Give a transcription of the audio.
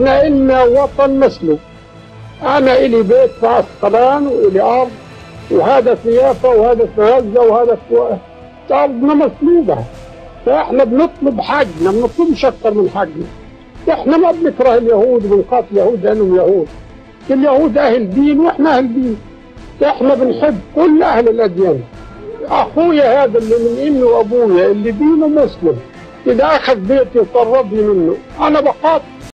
احنا إلنا وطن مثله. أنا إلي بيت في عسقلان وإلي أرض، وهذا في يافا وهذا في غزة وهذا في أرضنا مسلوبة. فإحنا بنطلب حقنا، ما بنطلبش أكثر من حقنا. إحنا ما بنكره اليهود وبنقاتل اليهود لأنهم يهود. اليهود أهل دين وإحنا أهل دين. إحنا بنحب كل أهل الأديان. أخويا هذا اللي من أمي وأبويا اللي دينه مسلم، إذا أخذ بيتي وطردني منه، أنا بقاتل.